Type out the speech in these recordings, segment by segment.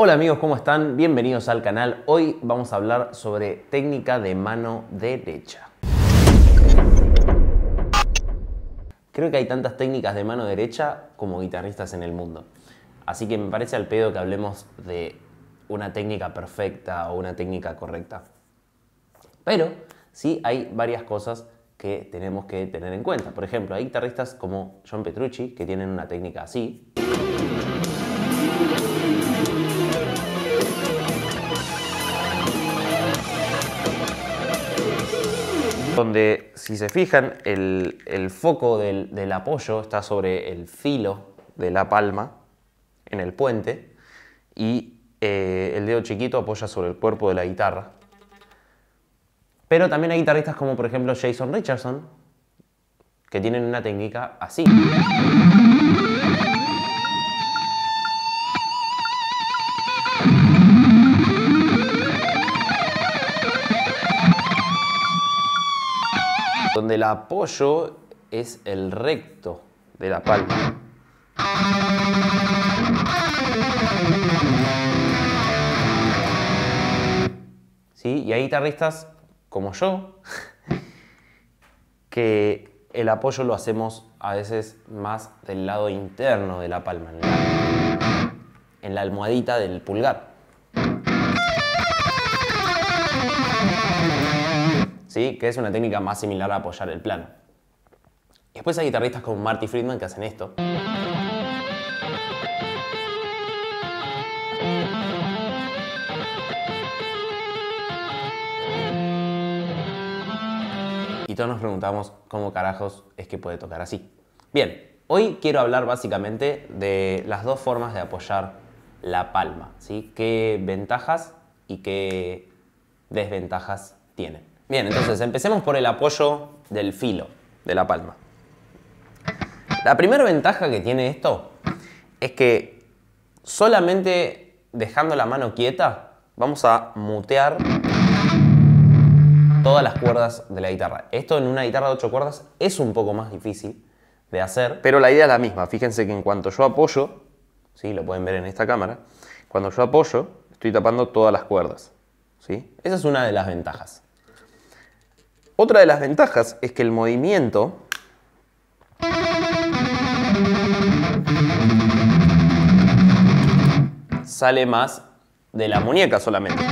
Hola amigos, ¿cómo están? Bienvenidos al canal. Hoy vamos a hablar sobre técnica de mano derecha. Creo que hay tantas técnicas de mano derecha como guitarristas en el mundo. Así que me parece al pedo que hablemos de una técnica perfecta o una técnica correcta. Pero sí hay varias cosas que tenemos que tener en cuenta. Por ejemplo, hay guitarristas como John Petrucci que tienen una técnica así. Donde, si se fijan, el foco del apoyo está sobre el filo de la palma, en el puente, y el dedo chiquito apoya sobre el cuerpo de la guitarra. Pero también hay guitarristas como, por ejemplo, Jason Richardson, que tienen una técnica así. Donde el apoyo es el recto de la palma. ¿Sí? Y hay guitarristas como yo que el apoyo lo hacemos a veces más del lado interno de la palma, en la almohadita del pulgar. ¿Sí? Que es una técnica más similar a apoyar el plano. Después hay guitarristas como Marty Friedman que hacen esto. Y todos nos preguntamos cómo carajos es que puede tocar así. Bien, hoy quiero hablar básicamente de las dos formas de apoyar la palma, ¿sí? Qué ventajas y qué desventajas tienen. Bien, entonces empecemos por el apoyo del filo de la palma. La primera ventaja que tiene esto es que solamente dejando la mano quieta vamos a mutear todas las cuerdas de la guitarra. Esto en una guitarra de 8 cuerdas es un poco más difícil de hacer, pero la idea es la misma. Fíjense que en cuanto yo apoyo, ¿sí? Lo pueden ver en esta cámara, cuando yo apoyo estoy tapando todas las cuerdas, ¿sí? Esa es una de las ventajas. Otra de las ventajas es que el movimiento sale más de la muñeca solamente.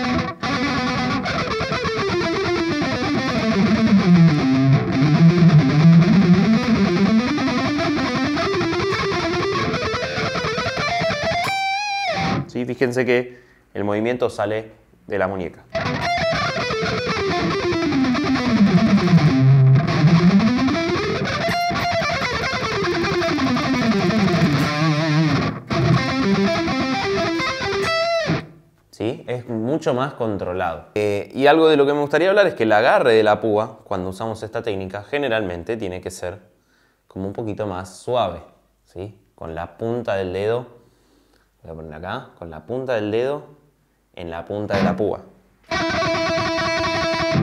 Sí, fíjense que el movimiento sale de la muñeca. ¿Sí? Es mucho más controlado. Y algo de lo que me gustaría hablar es que el agarre de la púa, cuando usamos esta técnica, generalmente tiene que ser como un poquito más suave, ¿sí? Con la punta del dedo, voy a poner acá, con la punta del dedo en la punta de la púa.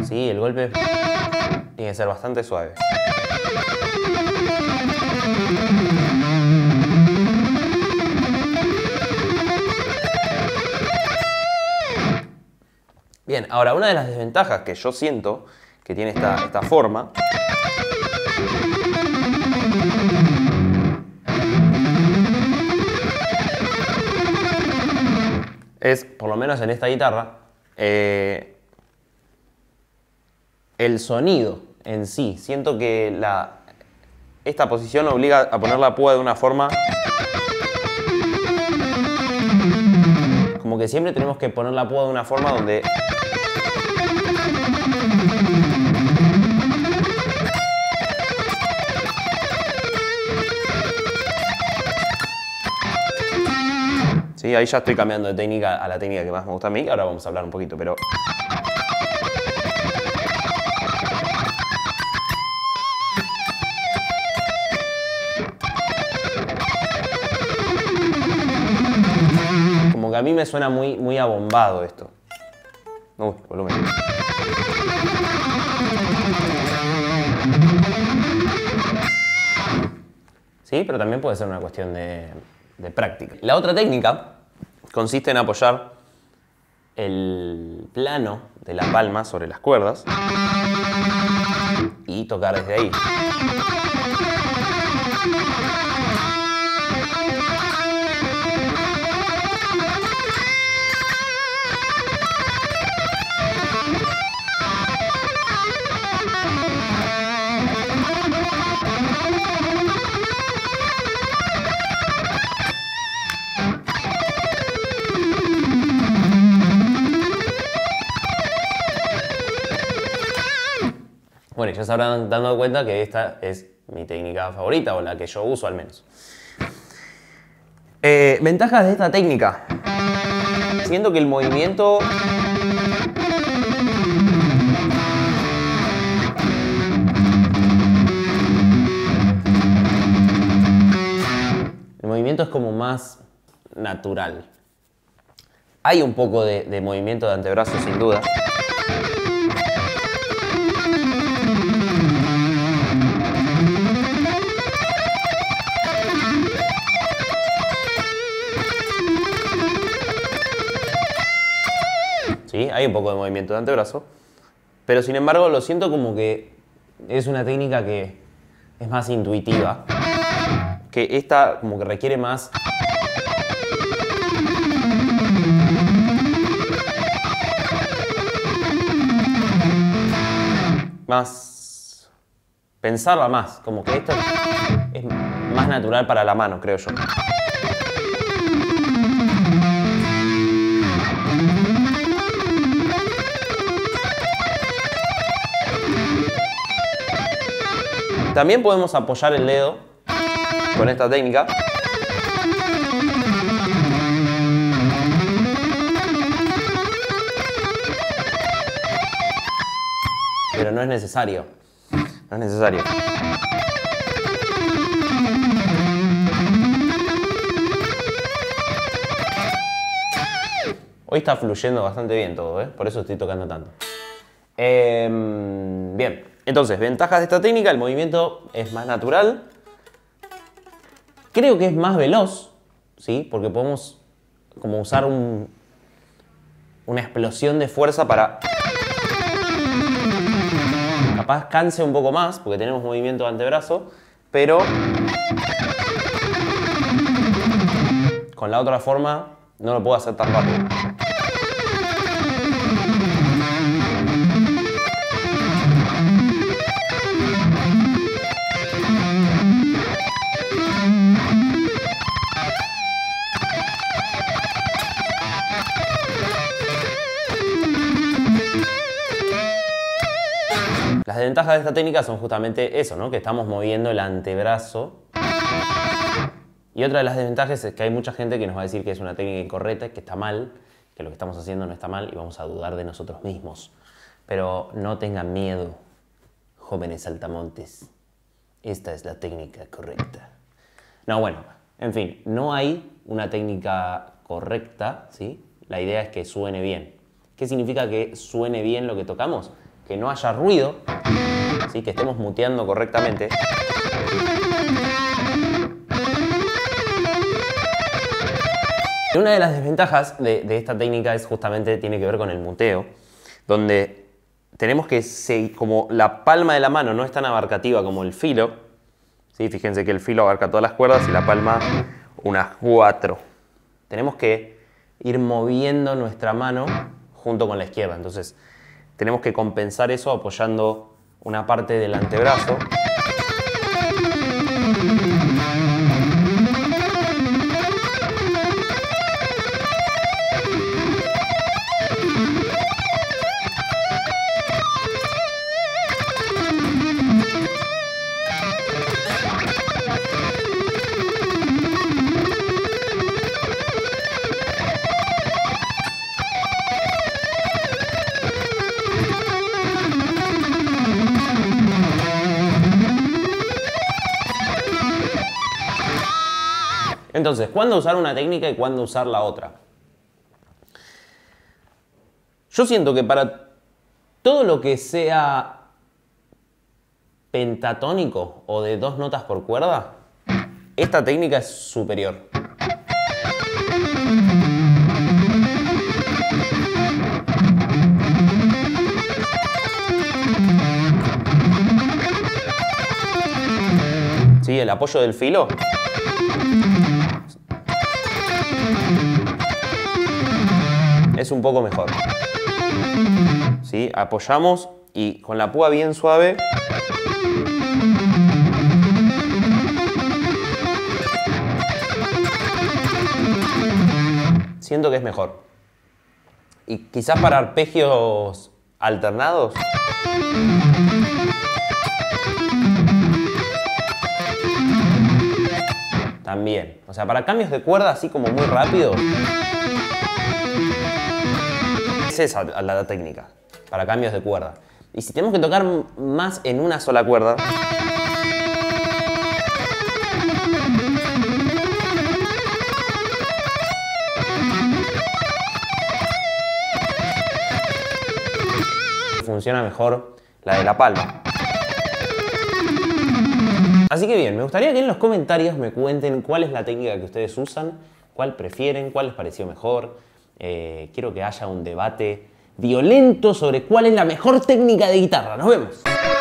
¿Sí? El golpe tiene que ser bastante suave. Bien, ahora una de las desventajas que yo siento que tiene esta forma es, por lo menos en esta guitarra, el sonido en sí. Siento que esta posición obliga a poner la púa de una forma como que siempre tenemos que poner la púa de una forma donde sí, ahí ya estoy cambiando de técnica a la técnica que más me gusta a mí. Ahora vamos a hablar un poquito, pero como que a mí me suena muy, muy abombado esto. Uy, volumen. Sí, pero también puede ser una cuestión de práctica. La otra técnica consiste en apoyar el plano de la palma sobre las cuerdas y tocar desde ahí. Bueno, ya se habrán dado cuenta que esta es mi técnica favorita, o la que yo uso al menos. Ventajas de esta técnica. Siento que el movimiento es como más natural. Hay un poco de movimiento de antebrazo sin duda. Sí, hay un poco de movimiento de antebrazo, pero sin embargo lo siento como que es una técnica que es más intuitiva, que esta como que requiere más pensarla más, como que esta es más natural para la mano, creo yo. También podemos apoyar el dedo con esta técnica. Pero no es necesario. No es necesario. Hoy está fluyendo bastante bien todo, ¿eh? Por eso estoy tocando tanto. Bien. Entonces, ventajas de esta técnica, el movimiento es más natural. Creo que es más veloz, ¿sí? Porque podemos como usar una explosión de fuerza para... Capaz canse un poco más, porque tenemos movimiento de antebrazo, pero con la otra forma no lo puedo hacer tan rápido. Las desventajas de esta técnica son justamente eso, ¿no? Que estamos moviendo el antebrazo. Y otra de las desventajas es que hay mucha gente que nos va a decir que es una técnica incorrecta, que está mal, que lo que estamos haciendo no está mal y vamos a dudar de nosotros mismos. Pero no tengan miedo, jóvenes saltamontes. Esta es la técnica correcta. No, bueno, en fin, no hay una técnica correcta, ¿sí? La idea es que suene bien. ¿Qué significa que suene bien lo que tocamos? Que no haya ruido, ¿sí? Que estemos muteando correctamente. Y una de las desventajas de esta técnica es justamente, tiene que ver con el muteo, donde tenemos que, como la palma de la mano no es tan abarcativa como el filo, ¿sí? Fíjense que el filo abarca todas las cuerdas y la palma unas 4. Tenemos que ir moviendo nuestra mano junto con la izquierda, entonces tenemos que compensar eso apoyando una parte del antebrazo. Entonces, ¿cuándo usar una técnica y cuándo usar la otra? Yo siento que para todo lo que sea pentatónico o de 2 notas por cuerda, esta técnica es superior. el apoyo del filo. Es un poco mejor. ¿Sí? Apoyamos y con la púa bien suave. Siento que es mejor. Y quizás para arpegios alternados. También. O sea, para cambios de cuerda así como muy rápido. Esa es la técnica. Para cambios de cuerda. Y si tenemos que tocar más en una sola cuerda. Funciona mejor la de la palma. Así que bien, me gustaría que en los comentarios me cuenten cuál es la técnica que ustedes usan, cuál prefieren, cuál les pareció mejor. Quiero que haya un debate violento sobre cuál es la mejor técnica de guitarra. ¡Nos vemos!